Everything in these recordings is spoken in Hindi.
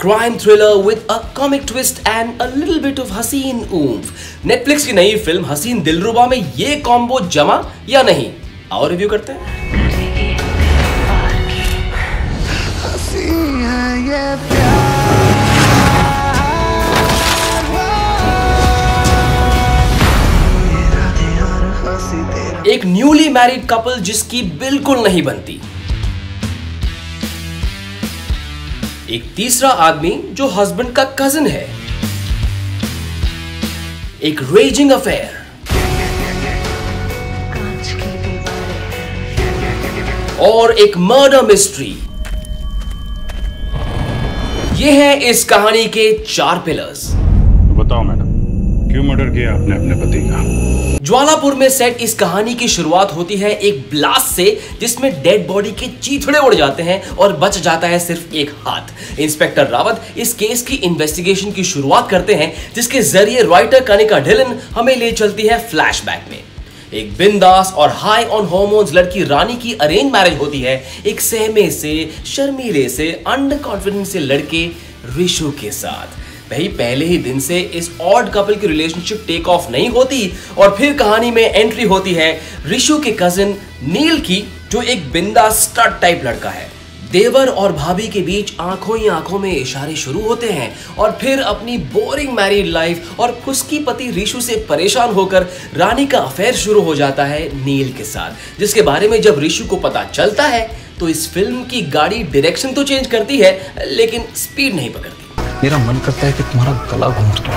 Crime thriller with a comic twist and a little bit of हसीन ऊम्फ। नेटफ्लिक्स की नई फिल्म हसीन दिल रुबा में ये कॉम्बो जमा या नहीं, और रिव्यू करते हैं। एक न्यूली मैरिड कपल जिसकी बिल्कुल नहीं बनती, एक तीसरा आदमी जो हस्बैंड का कजिन है, एक रेजिंग अफेयर, और एक मर्डर मिस्ट्री। ये है इस कहानी के चार पिलर्स। बताओ मैडम, क्यों मर्डर किया आपने अपने पति का? ज्वालापुर में सेट इस कहानी की शुरुआत होती है एक ब्लास्ट से, जिसमें डेड बॉडी के चीथड़े उड़ जाते हैं और बच जाता है सिर्फ एक हाथ। इंस्पेक्टर रावत इस केस की इन्वेस्टिगेशन की शुरुआत करते हैं, जिसके जरिए राइटर कनिका ढिल्लन हमें ले चलती है फ्लैशबैक में। एक बिंदास और हाई ऑन हॉर्मोन्स लड़की रानी की अरेंज मैरिज होती है एक सहमे से, शर्मीले से, अंडर कॉन्फिडेंट से लड़के ऋषु के साथ। भाई पहले ही दिन से इस ऑड कपल की रिलेशनशिप टेक ऑफ नहीं होती, और फिर कहानी में एंट्री होती है ऋषु के कजिन नील की, जो एक बिंदास स्टड टाइप लड़का है। देवर और भाभी के बीच आंखों ही आंखों में इशारे शुरू होते हैं, और फिर अपनी बोरिंग मैरिड लाइफ और फुसकी पति ऋषु से परेशान होकर रानी का अफेयर शुरू हो जाता है नील के साथ, जिसके बारे में जब ऋषु को पता चलता है तो इस फिल्म की गाड़ी डायरेक्शन तो चेंज करती है, लेकिन स्पीड नहीं पकड़ती। मेरा मन करता है कि तुम्हारा गला घोंट दूं।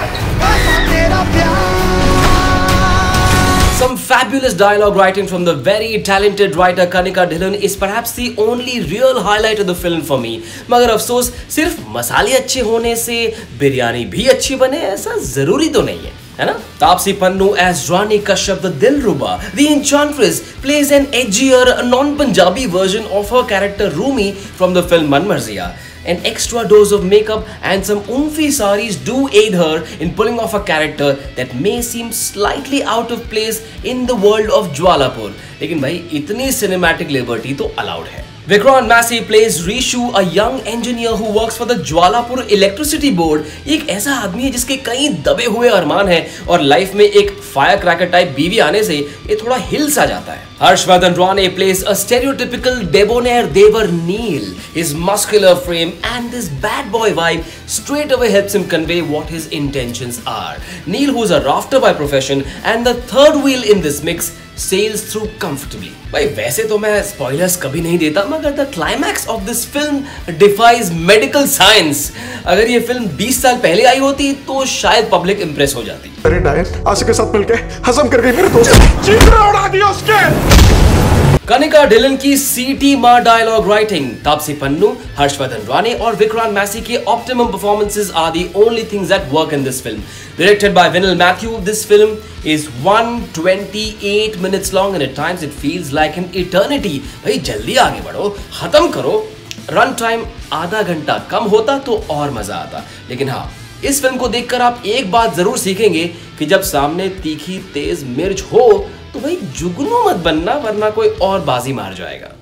Some fabulous dialogue writing from the very talented writer Kanika Dhillon is perhaps the only real highlight of the film for me. मगर अफसोस, सिर्फ मसाले अच्छे होने से बिरयानी भी अच्छी बने ऐसा जरूरी तो नहीं है, है ना? Taapsee Pannu as Rani Kashyap the Dillruba, the enchantress plays an edgier, non-Punjabi version of her character Rumi from the film Manmarziyaan. An extra dose of makeup and some oomphy saris do aid her in pulling off a character that may seem slightly out of place in the world of Jwalapur. लेकिन भाई इतनी सिनेमैटिक लिबर्टी तो अलाउड है। Vikram Massey plays Rishu, a young engineer who works for the Jwalapur Electricity Board. एक ऐसा आदमी है जिसके कई दबे हुए अरमान हैं, और लाइफ में एक फायर क्रैकर टाइप बीवी आने से ये थोड़ा हिल सा जाता है। Harshvardhan Rane plays a stereotypical debonair Devar Neel. His muscular frame and this bad boy vibe straight away helps him convey what his intentions are. Neel, who's a rafter by profession and the third wheel in this mix, sails through comfortably. भाई वैसे तो मैं स्पॉयलर्स कभी नहीं देता, मगर the climax of this film defies medical science. अगर ये फिल्म 20 साल पहले आई होती तो शायद पब्लिक इंप्रेस हो जाती। अरे डायन आशिक के साथ मिलके हजम कर गई मेरे दोस्त, चीथड़ा उड़ा दिया उसके। कनिका ढिल्लन की सीटी मार डायलॉग राइटिंग, तापसी पन्नू, हर्षवर्धन राणे और विक्रांत मैसी के optimum performances are the only things that work in this film. Directed by Vinil Mathew, this film is 128 minutes long and at times it feels like an eternity. भाई जल्दी आगे बढ़ो, खत्म करो। रन टाइम आधा घंटा कम होता तो और मजा आता। लेकिन हाँ, इस फिल्म को देखकर आप एक बात जरूर सीखेंगे कि जब सामने तीखी तेज मिर्च हो तो भाई जुगनू मत बनना, वरना कोई और बाजी मार जाएगा।